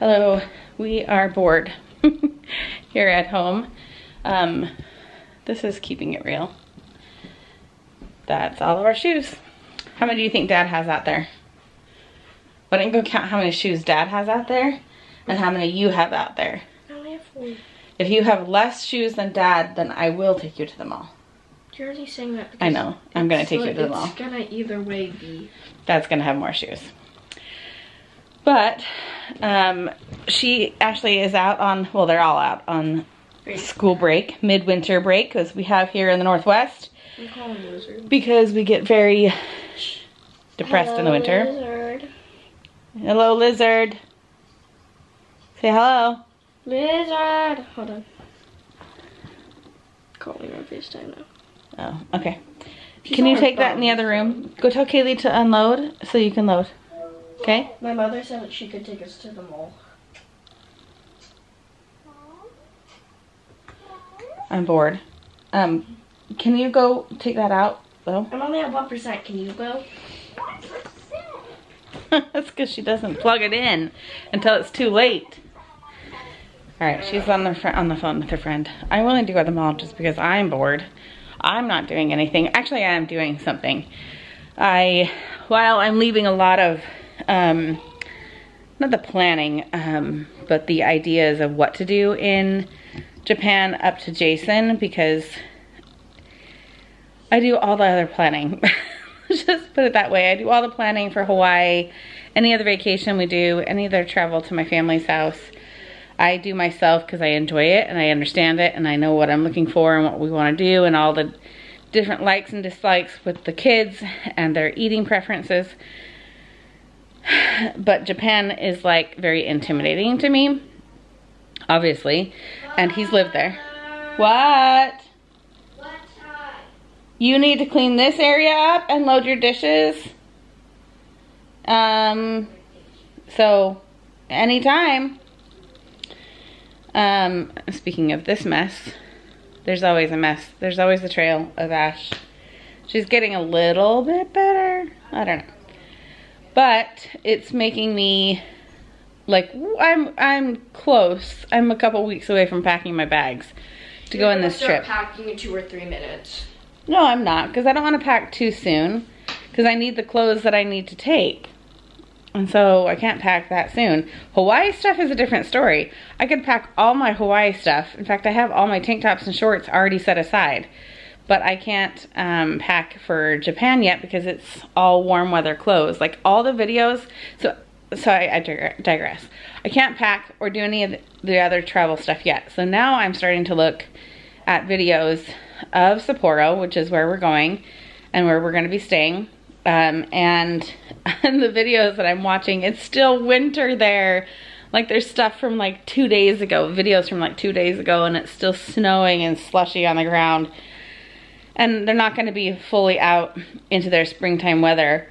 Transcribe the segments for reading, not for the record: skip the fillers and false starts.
Hello, we are bored here at home. This is keeping it real. That's all of our shoes. How many do you think Dad has out there? Why don't you go count how many shoes Dad has out there and how many you have out there? I only have 4. If you have less shoes than Dad, then I will take you to the mall. You're already saying that because I know. I'm going to take you to the mall. It's going to either way be. Dad's going to have more shoes. But Ashley is out on, well, they're all out on school break, midwinter break, because we have here in the Northwest. I'm calling lizard. Because we get very depressed in the winter. Lizard. Hello, lizard. Say hello. Lizard. Hold on. Call me on FaceTime now. Oh, okay. She's can you take that in the other room? Go tell Kaylee to unload so you can load. Okay? My mother said that she could take us to the mall. I'm bored. Can you go take that out, though? I'm only at 1%. Can you go? That's because she doesn't plug it in until it's too late. All right, she's on the phone with her friend. I'm willing to go to the mall just because I'm bored. I'm not doing anything. Actually, I am doing something. While I'm leaving a lot of, not the planning, but the ideas of what to do in Japan up to Jason, because I do all the other planning. Just put it that way. I do all the planning for Hawaii, any other vacation we do, any other travel to my family's house. I do myself because I enjoy it and I understand it and I know what I'm looking for and what we want to do and all the different likes and dislikes with the kids and their eating preferences. But Japan is like very intimidating to me, obviously, and he's lived there. What? You need to clean this area up and load your dishes. So anytime. Speaking of this mess, there's always a mess. There's always the trail of ash. She's getting a little bit better. I don't know. But it's making me like, I'm close. I'm a couple weeks away from packing my bags to go on this trip. You're packing in 2 or 3 minutes. No, I'm not, because I don't want to pack too soon, because I need the clothes that I need to take. And so I can't pack that soon. Hawaii stuff is a different story. I could pack all my Hawaii stuff. In fact, I have all my tank tops and shorts already set aside. But I can't pack for Japan yet because it's all warm weather clothes. Like all the videos, so I digress. I can't pack or do any of the other travel stuff yet. So now I'm starting to look at videos of Sapporo, which is where we're going and where we're going to be staying. And the videos that I'm watching, it's still winter there. Like there's stuff from like 2 days ago, videos from like 2 days ago, and it's still snowing and slushy on the ground. And they're not going to be fully out into their springtime weather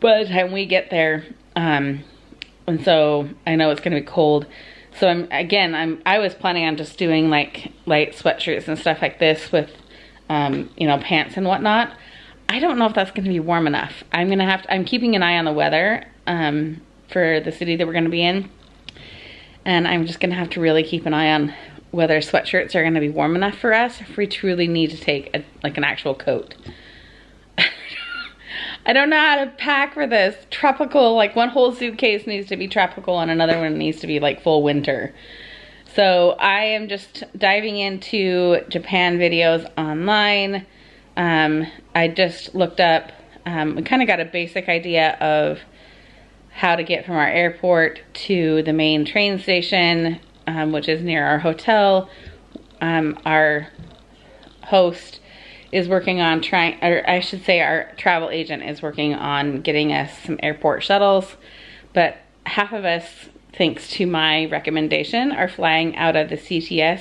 by the time we get there. And so I know it's going to be cold. So I was planning on just doing like light sweatshirts and stuff like this with, you know, pants and whatnot. I don't know if that's going to be warm enough. I'm keeping an eye on the weather for the city that we're going to be in. And I'm just going to have to really keep an eye on whether sweatshirts are going to be warm enough for us if we truly need to take an actual coat. I don't know how to pack for this. Tropical, like one whole suitcase needs to be tropical and another one needs to be like full winter. So I am just diving into Japan videos online. I just looked up, we kind of got a basic idea of how to get from our airport to the main train station, which is near our hotel. Our host is working on our travel agent is working on getting us some airport shuttles, but half of us, thanks to my recommendation, are flying out of the CTS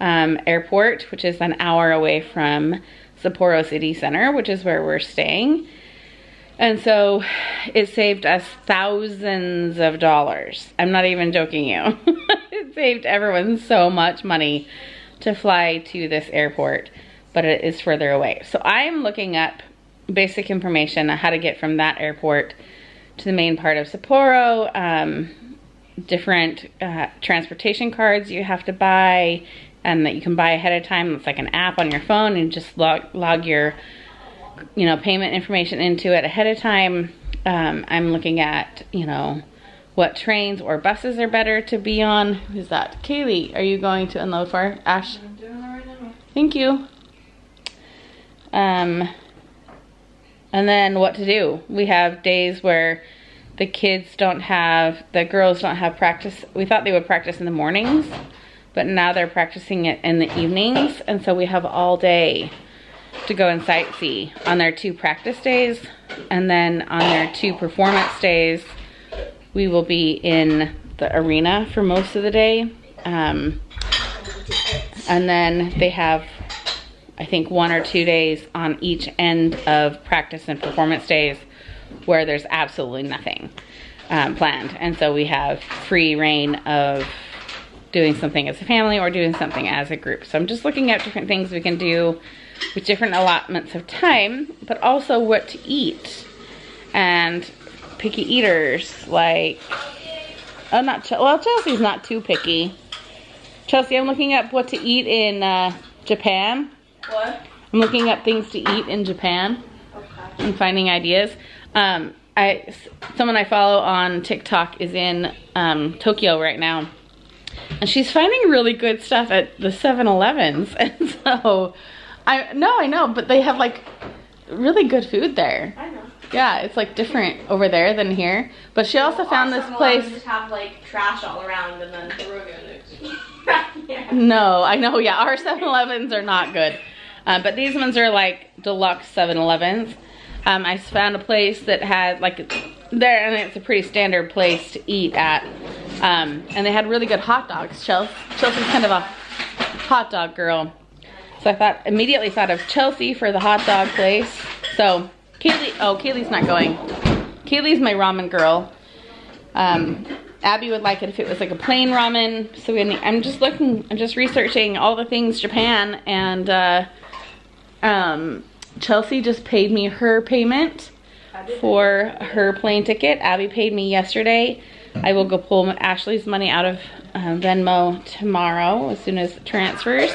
airport, which is an hour away from Sapporo City Center, which is where we're staying. And so it saved us thousands of dollars. I'm not even joking you. It saved everyone so much money to fly to this airport, but it is further away. So I'm looking up basic information on how to get from that airport to the main part of Sapporo, different transportation cards you have to buy and that you can buy ahead of time. It's like an app on your phone and just log your payment information into it ahead of time. I'm looking at, what trains or buses are better to be on. Who's that? Kaylee, are you going to unload for Ash? I'm doing that right now. Thank you. And then what to do. We have days where the kids don't have, the girls don't have practice. We thought they would practice in the mornings, but now they're practicing it in the evenings. And so we have all day to go and sightsee on their 2 practice days. And then on their 2 performance days, we will be in the arena for most of the day. And then they have, I think, 1 or 2 days on each end of practice and performance days where there's absolutely nothing planned. And so we have free reign of doing something as a family or doing something as a group. So I'm just looking at different things we can do with different allotments of time, but also what to eat and picky eaters like, oh, not, well, Chelsea's not too picky. Chelsea, I'm looking up what to eat in Japan. What? I'm looking up things to eat in Japan. Okay. And finding ideas. Someone I follow on TikTok is in Tokyo right now, and she's finding really good stuff at the 7-Elevens, and so I know, but they have like really good food there. I know. Yeah, it's like different over there than here. But she also found this place. Just have like trash all around, and then the road goes. Yeah. No, I know. Yeah, our 7-Elevens are not good, but these ones are like deluxe 7-Elevens. I found a place that had like there, and it's a pretty standard place to eat at, and they had really good hot dogs. Chelsea's kind of a hot dog girl. So I immediately thought of Chelsea for the hot dog place. So Kaylee, oh, Kaylee's not going. Kaylee's my ramen girl. Abby would like it if it was like a plain ramen. So I'm just researching all the things Japan, and Chelsea just paid me her payment for her plane ticket. Abby paid me yesterday. I will go pull Ashley's money out of Venmo tomorrow as soon as it transfers.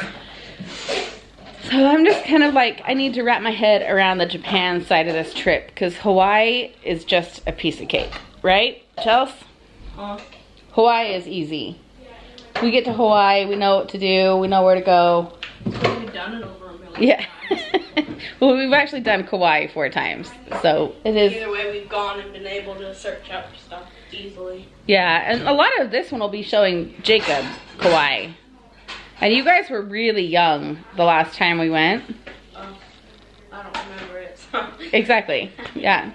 So I'm just kind of like, I need to wrap my head around the Japan side of this trip, because Hawaii is just a piece of cake, right, Chels? Hawaii is easy. We get to Hawaii, we know what to do, we know where to go. We've done it over a million times. Well, we've actually done Kauai 4 times, so it is. Either way, we've gone and been able to search up stuff easily. Yeah, and a lot of this one will be showing Jacob Kauai. And you guys were really young the last time we went. I don't remember it. So. Exactly. Yeah.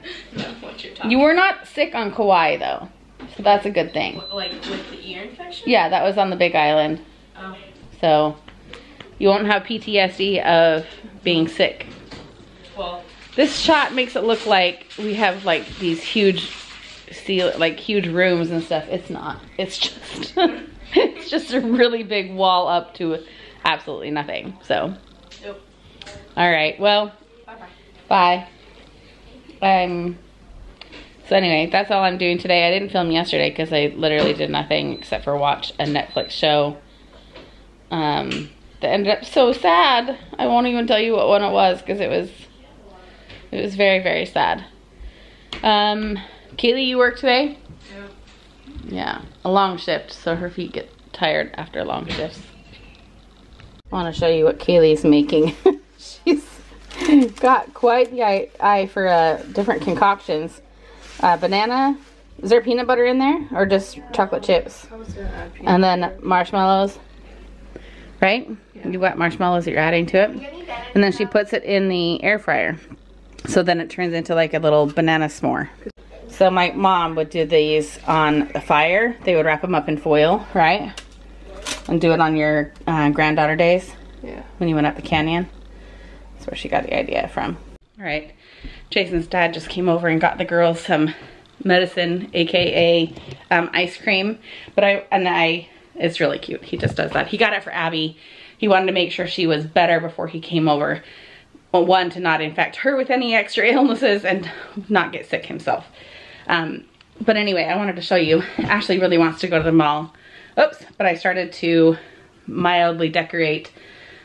What you're talking. You were not sick on Kauai though, so that's a good thing. Like with the ear infection? Yeah, that was on the Big Island. Oh. So you won't have PTSD of being sick. Well. This shot makes it look like we have like these huge rooms and stuff. It's not. It's just. It's just a really big wall up to absolutely nothing. So, yep. All right. Well, bye. So anyway, that's all I'm doing today. I didn't film yesterday because I literally did nothing except for watch a Netflix show. That ended up so sad. I won't even tell you what one it was because it was very, very sad. Kaylee, you work today? Yeah. Yeah, a long shift, so her feet get tired after long shifts. I want to show you what Kaylee's making. She's got quite the eye for different concoctions. Banana, is there peanut butter in there? Or just chocolate chips? And then marshmallows, right? Yeah. You got marshmallows that you're adding to it. And then she puts it in the air fryer. So then it turns into like a little banana s'more. So my mom would do these on the fire. They would wrap them up in foil, right? And do it on your granddaughter days. Yeah. When you went up the canyon. That's where she got the idea from. All right. Jason's dad just came over and got the girls some medicine, AKA ice cream. It's really cute. He just does that. He got it for Abby. He wanted to make sure she was better before he came over. Well, one, to not infect her with any extra illnesses and not get sick himself. But anyway, I wanted to show you. Ashley really wants to go to the mall. Oops, but I started to mildly decorate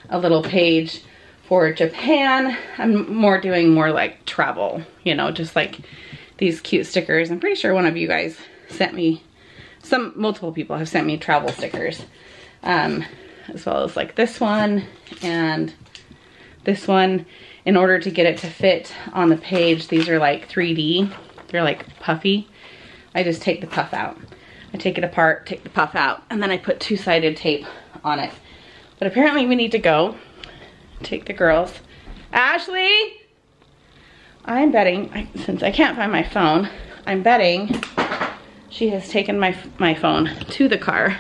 a little page for Japan. I'm doing more like travel, you know, just like these cute stickers. I'm pretty sure one of you guys sent me, multiple people have sent me travel stickers. As well as like this one and this one. In order to get it to fit on the page, these are like 3D. They're like puffy. I just take the puff out. I take it apart, take the puff out, and then I put two-sided tape on it. But apparently we need to go take the girls. Ashley, I'm betting, since I can't find my phone, I'm betting she has taken my phone to the car,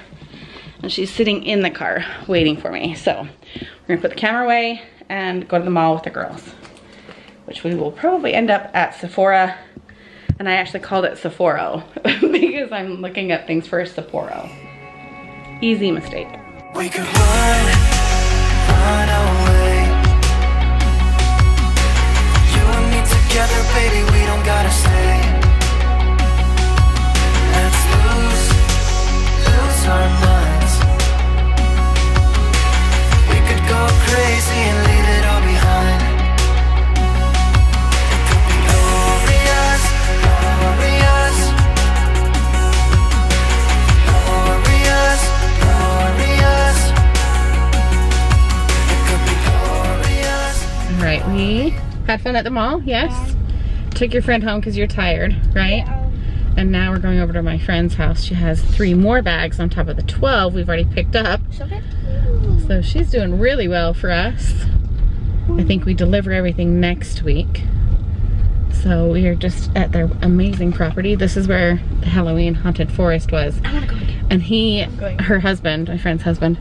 and she's sitting in the car waiting for me. So we're gonna put the camera away and go to the mall with the girls, which we will probably end up at Sephora. And I actually called it Sapporo because I'm looking up things for Sapporo. Easy mistake. We could run away. You and me together, baby, we don't gotta stay. Let's lose our minds. We could go crazy and leave it all behind. It could be glorious. Glorious, glorious, glorious. It could be glorious. All right, we had fun at the mall, yes? Yeah. Took your friend home because you're tired, right? Yeah. And now we're going over to my friend's house. She has 3 more bags on top of the 12 we've already picked up. So she's doing really well for us. I think we deliver everything next week. So we are just at their amazing property. This is where the Halloween Haunted Forest was. I wanna go again. And her husband, my friend's husband,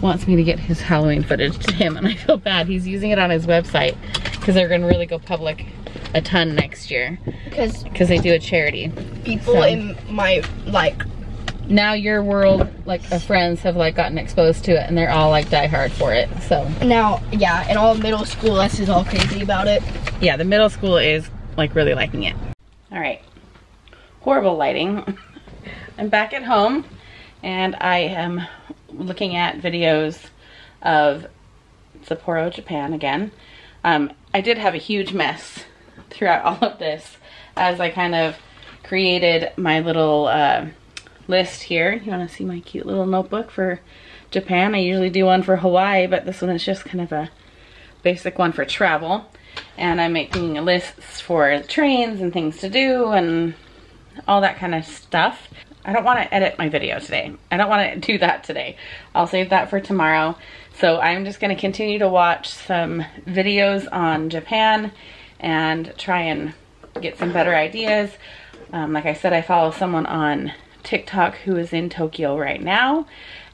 wants me to get his Halloween footage to him, and I feel bad. He's using it on his website because they're gonna really go public a ton next year. Because they do a charity. People in my, like, now your world, like, of friends have, like, gotten exposed to it, and they're all, like, diehard for it, so. Now, yeah, and all middle school, us is all crazy about it. Yeah, the middle school is like really liking it. All right, horrible lighting. I'm back at home and I am looking at videos of Sapporo, Japan again. I did have a huge mess throughout all of this as I kind of created my little list here. You want to see my cute little notebook for Japan? I usually do one for Hawaii, but this one is just kind of a basic one for travel. And I'm making lists for trains and things to do and all that kind of stuff. I don't want to edit my video today. I don't want to do that today. I'll save that for tomorrow. So I'm just going to continue to watch some videos on Japan and try and get some better ideas. Like I said, I follow someone on TikTok who is in Tokyo right now.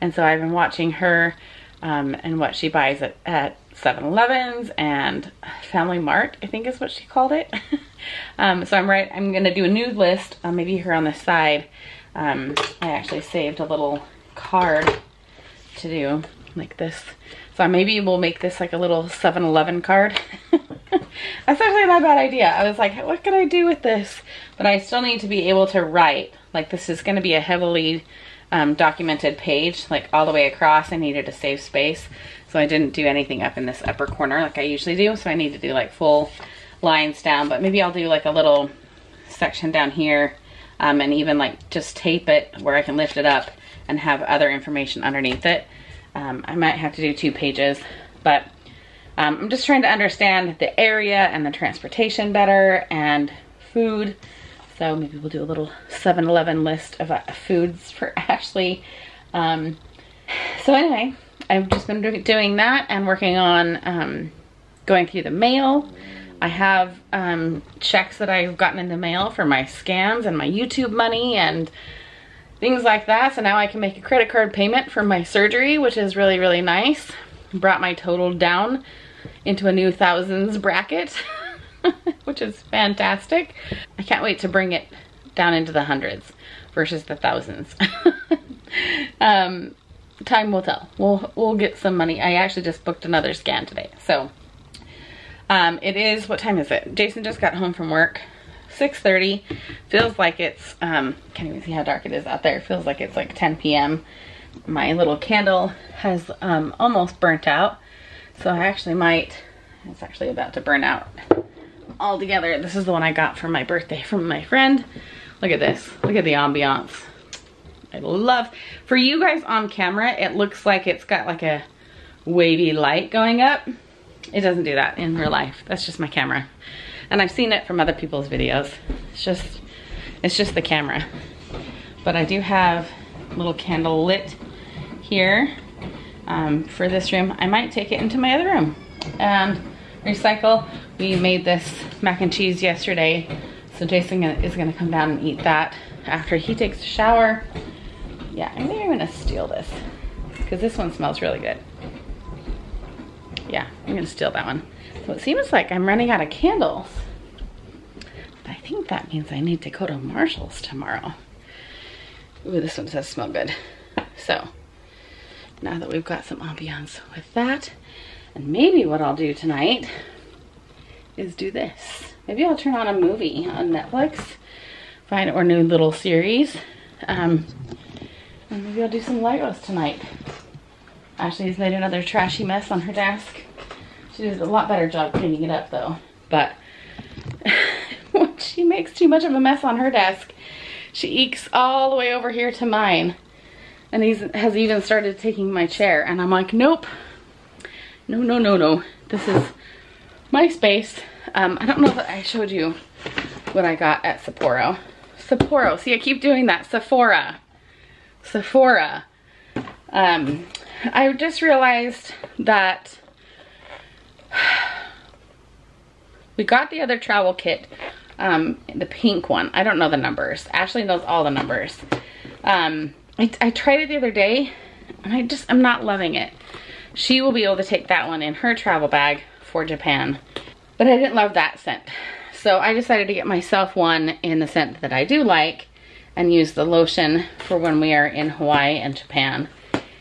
And so I've been watching her and what she buys at 7-Elevens and Family Mart, I think is what she called it. So I'm gonna do a new list, maybe here on the side. I actually saved a little card to do like this. So maybe we'll make this like a little 7-Eleven card. That's actually not a bad idea. I was like, what could I do with this? But I still need to be able to write. Like this is gonna be a heavily documented page, like all the way across. I needed to save space. So I didn't do anything up in this upper corner like I usually do. So I need to do like full lines down, but maybe I'll do like a little section down here and even like just tape it where I can lift it up and have other information underneath it. I might have to do 2 pages, but I'm just trying to understand the area and the transportation better and food. So maybe we'll do a little 7-Eleven list of foods for Ashley. So anyway, I've just been doing that and working on going through the mail. I have checks that I've gotten in the mail for my scans and my YouTube money and things like that. So now I can make a credit card payment for my surgery, which is really, really nice. Brought my total down into a new thousands bracket, which is fantastic. I can't wait to bring it down into the hundreds versus the thousands. Time will tell. We'll get some money. I actually just booked another scan today. So it is, what time is it? Jason just got home from work. 6:30. Feels like it's, can't even see how dark it is out there. Feels like it's like 10 p.m. My little candle has almost burnt out. So I actually might, it's actually about to burn out altogether. This is the one I got for my birthday from my friend. Look at this. Look at the ambiance. I love, for you guys on camera, it looks like it's got like a wavy light going up. It doesn't do that in real life. That's just my camera. And I've seen it from other people's videos. It's just the camera. But I do have a little candle lit here for this room. I might take it into my other room and recycle. We made this mac and cheese yesterday. So Jason is gonna come down and eat that after he takes a shower. Yeah, I'm maybe gonna steal this because this one smells really good. Yeah, I'm gonna steal that one. So it seems like I'm running out of candles. But I think that means I need to go to Marshall's tomorrow. Ooh, this one says smell good. So now that we've got some ambiance with that, and maybe what I'll do tonight is do this. Maybe I'll turn on a movie on Netflix, find our new little series. And maybe I'll do some Legos tonight. Ashley's made another trashy mess on her desk. She does a lot better job cleaning it up though. But when she makes too much of a mess on her desk, she ekes all the way over here to mine. And he has even started taking my chair. And I'm like, nope. No, no, no, no. This is my space. I don't know that I showed you what I got at Sapporo. Sapporo. See, I keep doing that. Sephora. Sephora. I just realized that we got the other travel kit, the pink one. I don't know the numbers. Ashley knows all the numbers. I tried it the other day, and I'm not loving it. She will be able to take that one in her travel bag for Japan. But I didn't love that scent. So I decided to get myself one in the scent that I do like and use the lotion for when we are in Hawaii and Japan.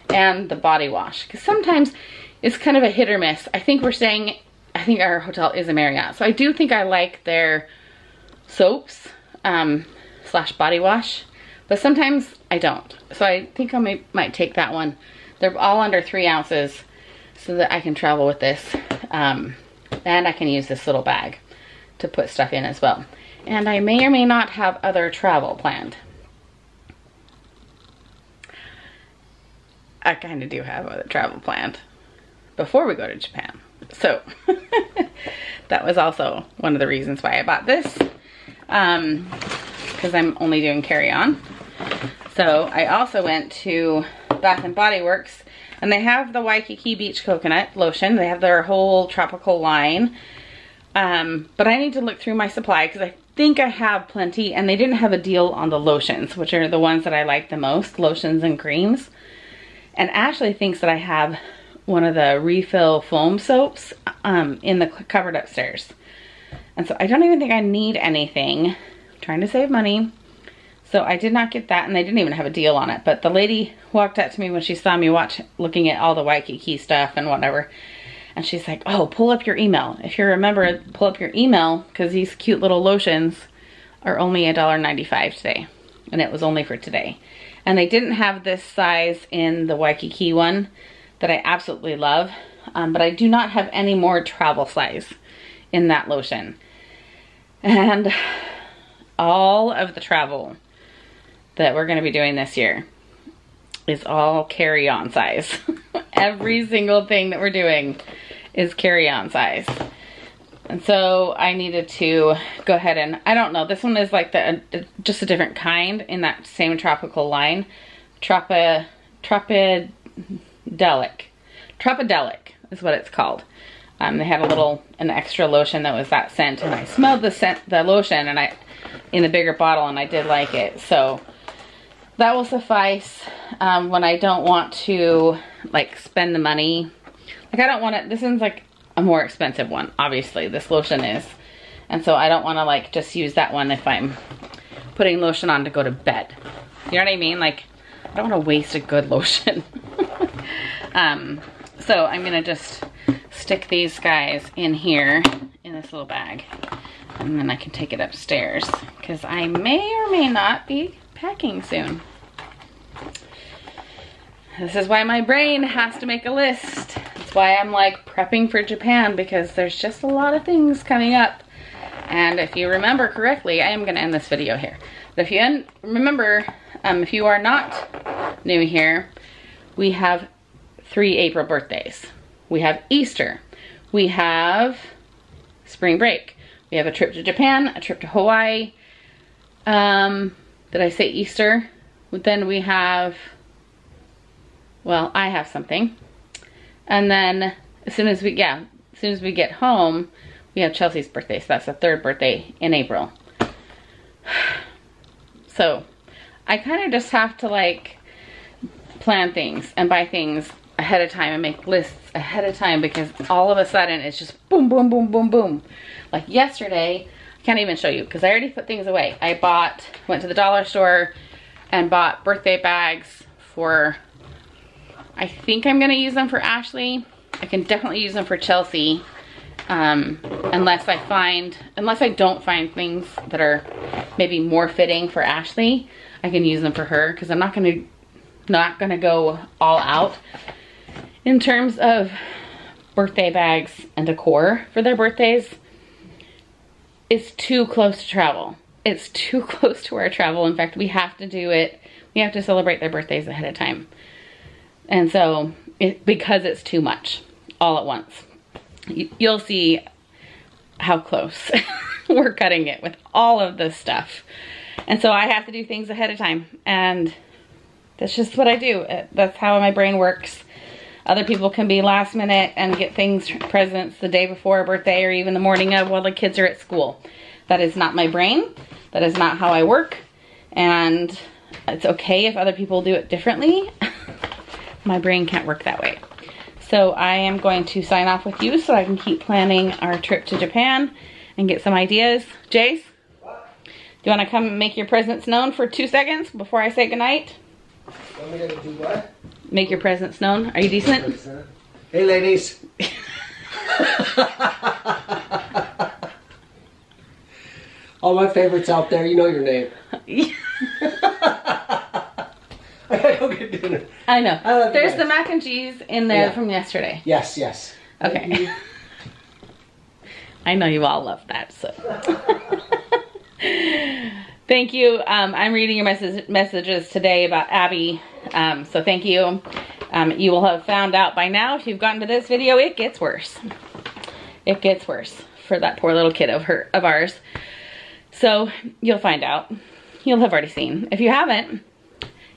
And the body wash, because sometimes it's kind of a hit or miss. I think our hotel is a Marriott, so I do think I like their soaps / body wash, but sometimes I don't. So I think I might take that one. They're all under 3 ounces, so that I can travel with this, and I can use this little bag to put stuff in as well. And I may or may not have other travel planned. I kind of do have a travel planned before we go to Japan. So that was also one of the reasons why I bought this, because I'm only doing carry-on. So I also went to Bath and Body Works, and they have the Waikiki Beach Coconut Lotion. They have their whole tropical line. But I need to look through my supply because I think I have plenty, and they didn't have a deal on the lotions, which are the ones that I like the most, lotions and creams. And Ashley thinks that I have one of the refill foam soaps in the cupboard upstairs. And so I don't even think I need anything. I'm trying to save money. So I did not get that, and they didn't even have a deal on it. But the lady walked up to me when she saw me looking at all the Waikiki stuff and whatever. And she's like, oh, pull up your email. If you remember, pull up your email, because these cute little lotions are only $1.95 today. And it was only for today. And they didn't have this size in the Waikiki one that I absolutely love. But I do not have any more travel size in that lotion. And all of the travel that we're going to be doing this year is all carry-on size. Every single thing that we're doing is carry-on size. And so I needed to go ahead and, I don't know, this one is like just a different kind in that same tropical line. Tropidelic is what it's called. They had an extra lotion that was that scent, and I smelled the lotion and in the bigger bottle, and I did like it. So that will suffice when I don't want to like spend the money. Like I don't want it, this one's like a more expensive one, obviously, this lotion is. And so I don't want to like just use that one if I'm putting lotion on to go to bed. You know what I mean? Like I don't want to waste a good lotion. So I'm going to just stick these guys in here in this little bag. and then I can take it upstairs because I may or may not be packing soon. This is why my brain has to make a list. That's why I'm like prepping for Japan, because there's just a lot of things coming up. And if you remember correctly, I am going to end this video here. But if you remember, if you are not new here, we have 3 April birthdays. We have Easter. We have spring break. We have a trip to Japan, a trip to Hawaii. Did I say Easter? But then we have... well, I have something. And then as soon as we get home, we have Chelsea's birthday. So that's the 3rd birthday in April. So I kind of just have to like plan things and buy things ahead of time and make lists ahead of time, because all of a sudden it's just boom, boom, boom, boom, boom. Like yesterday, I can't even show you because I already put things away. I went to the dollar store and bought birthday bags for... I think I'm going to use them for Ashley. I can definitely use them for Chelsea. Unless I don't find things that are maybe more fitting for Ashley, I can use them for her, because I'm not going to go all out in terms of birthday bags and decor for their birthdays. It's too close to travel. It's too close to our travel. In fact, we have to do it. We have to celebrate their birthdays ahead of time. And so, because it's too much all at once. You'll see how close we're cutting it with all of this stuff. And so I have to do things ahead of time. And that's just what I do. That's how my brain works. Other people can be last minute and get presents the day before a birthday or even the morning of while the kids are at school. That is not my brain. That is not how I work. And it's okay if other people do it differently. My brain can't work that way. So I am going to sign off with you so I can keep planning our trip to Japan and get some ideas. Jace, do you want to come make your presence known for 2 seconds before I say goodnight? I'm going to do what? Make your presence known. Are you decent? Hey, ladies. All my favorites out there, you know your name. I gotta go get dinner. I know. There's the mac and cheese in there from yesterday. Yes, yes. Okay. I know you all love that, so. Thank you. I'm reading your messages today about Abby, so thank you. You will have found out by now, if you've gotten to this video, it gets worse. It gets worse for that poor little kid of ours. So you'll find out. You'll have already seen. If you haven't,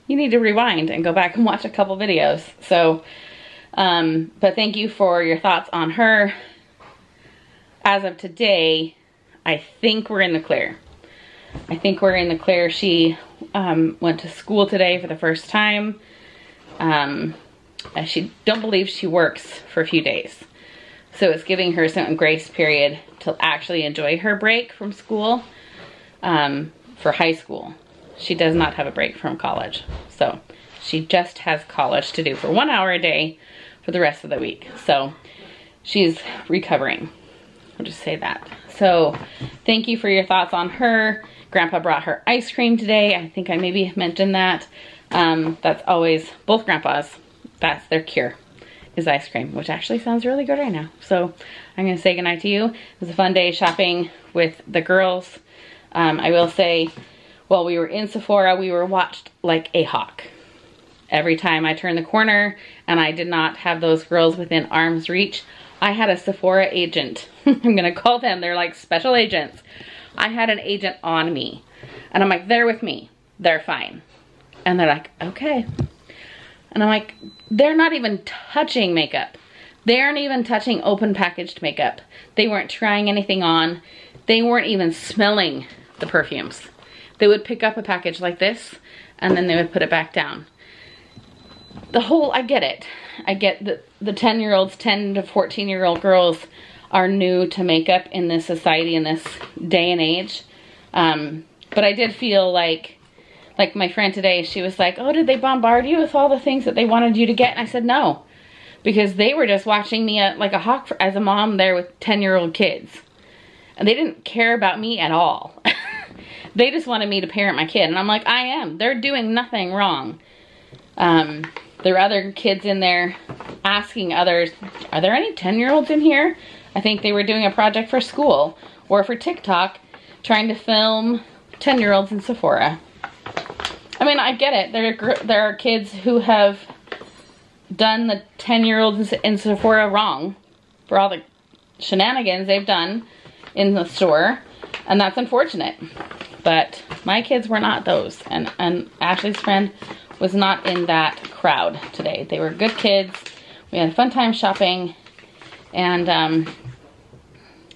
you need to rewind and go back and watch a couple videos. So, but thank you for your thoughts on her. As of today, I think we're in the clear. I think we're in the clear. She went to school today for the first time. She don't believe she works for a few days. So it's giving her some grace period to actually enjoy her break from school for high school. She does not have a break from college. So she just has college to do for 1 hour a day for the rest of the week. So she's recovering. I'll just say that. So thank you for your thoughts on her. Grandpa brought her ice cream today. I think I maybe mentioned that. That's always both grandpas. That's their cure is ice cream, which actually sounds really good right now. So I'm going to say goodnight to you. It was a fun day shopping with the girls. I will say... while we were in Sephora, we were watched like a hawk. Every time I turned the corner and I did not have those girls within arm's reach, I had a Sephora agent. I'm gonna call them, they're like special agents. I had an agent on me. And I'm like, they're with me, they're fine. And they're like, okay. And I'm like, they're not even touching makeup. They aren't even touching open packaged makeup. They weren't trying anything on. They weren't even smelling the perfumes. They would pick up a package like this and then they would put it back down. The whole, I get it. I get that the 10-year-olds, 10 to 14-year-old girls are new to makeup in this society, in this day and age. But I did feel like my friend today, she was like, oh, did they bombard you with all the things that they wanted you to get? And I said, no, because they were just watching me like a hawk as a mom there with 10-year-old kids. and they didn't care about me at all. They just wanted me to parent my kid, and I'm like, I am. They're doing nothing wrong. There were other kids in there asking others, are there any 10-year-olds in here? I think they were doing a project for school or for TikTok, trying to film 10-year-olds in Sephora. I mean, I get it. There are kids who have done the 10-year-olds in Sephora wrong for all the shenanigans they've done in the store, and that's unfortunate. But my kids were not those, and Ashley's friend was not in that crowd today. They were good kids. We had a fun time shopping, and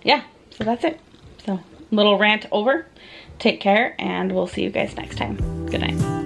yeah, so that's it. So, little rant over. Take care, and we'll see you guys next time. Good night.